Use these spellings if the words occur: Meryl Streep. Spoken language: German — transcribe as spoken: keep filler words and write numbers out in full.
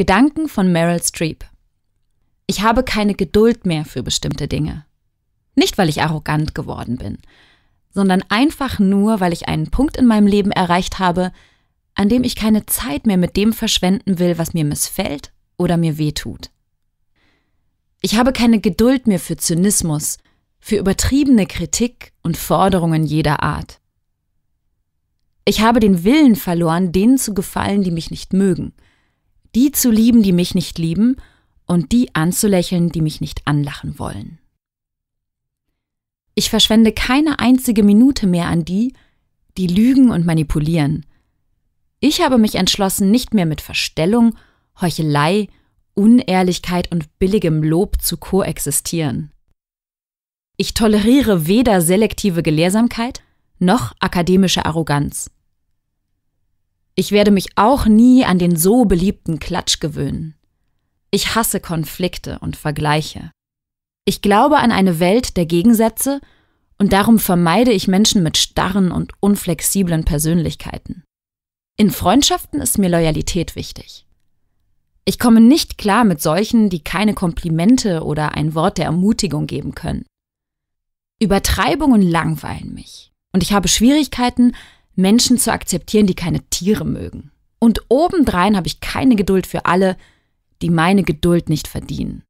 Gedanken von Meryl Streep. Ich habe keine Geduld mehr für bestimmte Dinge. Nicht, weil ich arrogant geworden bin, sondern einfach nur, weil ich einen Punkt in meinem Leben erreicht habe, an dem ich keine Zeit mehr mit dem verschwenden will, was mir missfällt oder mir wehtut. Ich habe keine Geduld mehr für Zynismus, für übertriebene Kritik und Forderungen jeder Art. Ich habe den Willen verloren, denen zu gefallen, die mich nicht mögen, die zu lieben, die mich nicht lieben und die anzulächeln, die mich nicht anlachen wollen. Ich verschwende keine einzige Minute mehr an die, die lügen und manipulieren. Ich habe mich entschlossen, nicht mehr mit Verstellung, Heuchelei, Unehrlichkeit und billigem Lob zu koexistieren. Ich toleriere weder selektive Gelehrsamkeit noch akademische Arroganz. Ich werde mich auch nie an den so beliebten Klatsch gewöhnen. Ich hasse Konflikte und Vergleiche. Ich glaube an eine Welt der Gegensätze und darum vermeide ich Menschen mit starren und unflexiblen Persönlichkeiten. In Freundschaften ist mir Loyalität wichtig. Ich komme nicht klar mit solchen, die keine Komplimente oder ein Wort der Ermutigung geben können. Übertreibungen langweilen mich und ich habe Schwierigkeiten, Menschen zu akzeptieren, die keine Tiere mögen. Und obendrein habe ich keine Geduld für alle, die meine Geduld nicht verdienen.